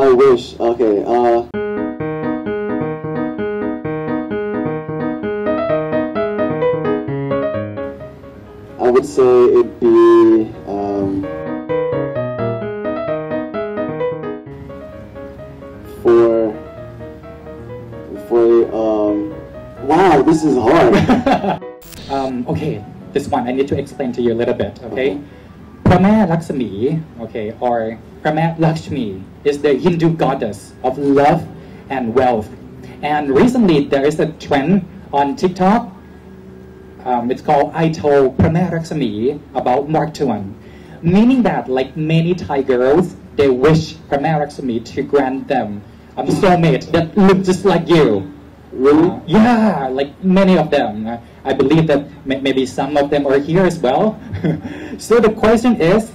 My wish. Okay. I would say it'd be for wow, this is hard. Okay, this one I need to explain to you a little bit. Okay, Phra Mae Lakshmi. Okay, or Phra Mae Lakshmi is the Hindu goddess of love and wealth. And recently there is a trend on TikTok. It's called I told Phra Mae Lakshmi about Mark Tuan, meaning that like many Thai girls, they wish Phra Mae Lakshmi to grant them a soulmate that look just like you. Really? Yeah, like many of them. I believe that maybe some of them are here as well. So the question is,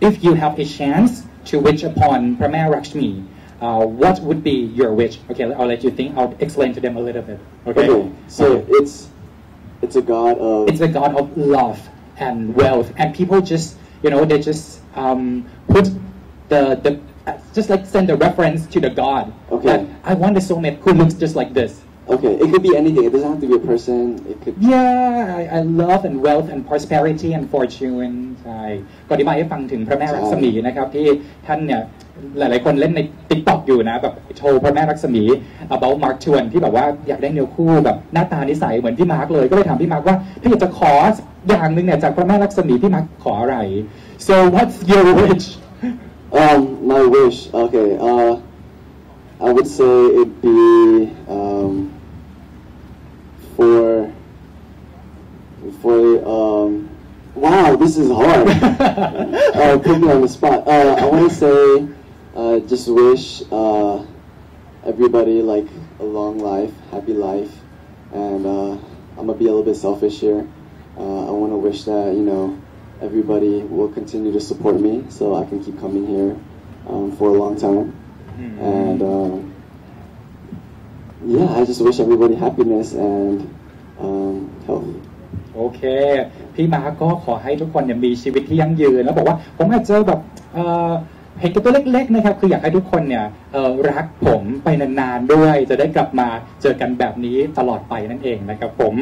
if you have a chance to wish upon Phra Mae Lakshmi, what would be your wish? Okay, I'll let you think. I'll explain to them a little bit. Okay. So it's a god of... It's a god of love and wealth. And people just, you know, they just put the just like send a reference to the god. Okay. That I want a soulmate who looks just like this. Okay, it could be anything. It doesn't have to be a person. It could... Yeah, I love and wealth and prosperity and fortune. ใช่ก็อธิบายให้ฟังถึงพระแม่ลักษมีนะครับที่ท่านเนี่ยหลายๆคนเล่นใน TikTok อยู่นะแบบโชว์พระแม่ลักษมี about Mark ชวนที่แบบว่าอยากได้เนื้อคู่แบบหน้าตานิสัยเหมือนพี่มาร์คเลยก็เลยถามพี่มาร์คว่าถ้าอยากจะขออย่างนึงเนี่ยจากพระแม่ลักษมีพี่มาร์คขออะไร so what's your wish my wish okay I would say it'd be for wow, this is hard. Put me on the spot. I want to say, just wish everybody like a long life, happy life, and I'm gonna be a little bit selfish here. I want to wish that, you know, everybody will continue to support me, so I can keep coming here for a long time. Mm-hmm. And yeah, I just wish everybody happiness and health. Okay. พี่มาก็ขอให้ทุกคนเนี่ยมีชีวิตที่ยั่งยืนแล้วบอกว่าผมอาจจะแบบเห็นตัวเล็กๆนะครับคืออยากให้ทุกคนเนี่ยรักผมไปนานๆด้วยจะได้กลับมาเจอกันแบบนี้ตลอดไปนั่นเองนะครับผม